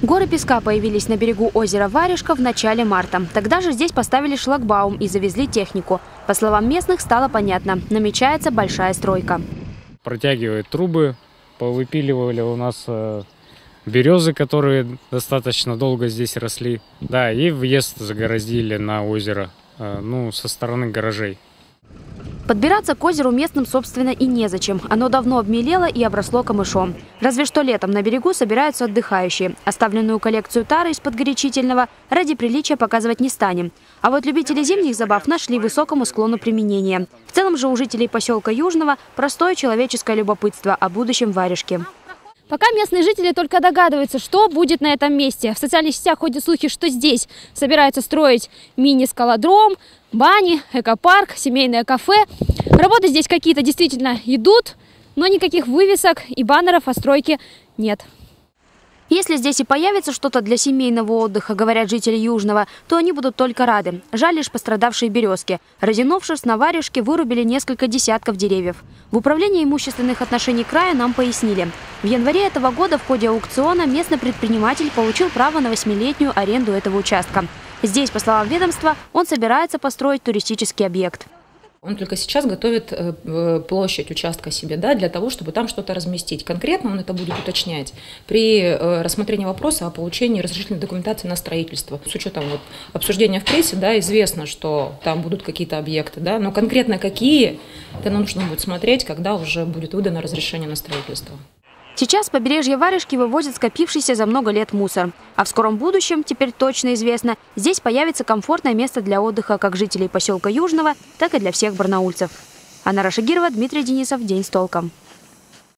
Горы песка появились на берегу озера Варежка в начале марта. Тогда же здесь поставили шлагбаум и завезли технику. По словам местных, стало понятно – намечается большая стройка. Протягивают трубы, повыпиливали у нас березы, которые достаточно долго здесь росли. Да, и въезд загородили на озеро, ну, со стороны гаражей. Подбираться к озеру местным, собственно, и незачем. Оно давно обмелело и обросло камышом. Разве что летом на берегу собираются отдыхающие. Оставленную коллекцию тары из-под горячительного ради приличия показывать не станем. А вот любители зимних забав нашли высокому склону применения. В целом же у жителей поселка Южного простое человеческое любопытство о будущем Варежке. Пока местные жители только догадываются, что будет на этом месте. В социальных сетях ходят слухи, что здесь собираются строить мини-скалодром, бани, экопарк, семейное кафе. Работы здесь какие-то действительно идут, но никаких вывесок и баннеров о стройке нет. Если здесь и появится что-то для семейного отдыха, говорят жители Южного, то они будут только рады. Жаль лишь пострадавшие березки. Разинувшись на Варежке, вырубили несколько десятков деревьев. В управлении имущественных отношений края нам пояснили. В январе этого года в ходе аукциона местный предприниматель получил право на 8-летнюю аренду этого участка. Здесь, по словам ведомства, он собирается построить туристический объект. Он только сейчас готовит площадь участка себе, да, для того, чтобы там что-то разместить. Конкретно он это будет уточнять при рассмотрении вопроса о получении разрешительной документации на строительство. С учетом вот обсуждения в прессе, да, известно, что там будут какие-то объекты, да, но конкретно какие, это нам нужно будет смотреть, когда уже будет выдано разрешение на строительство. Сейчас с побережья Варежки вывозят скопившийся за много лет мусор. А в скором будущем, теперь точно известно, здесь появится комфортное место для отдыха как жителей поселка Южного, так и для всех барнаульцев. Анна Рашигирова, Дмитрий Денисов. День с толком.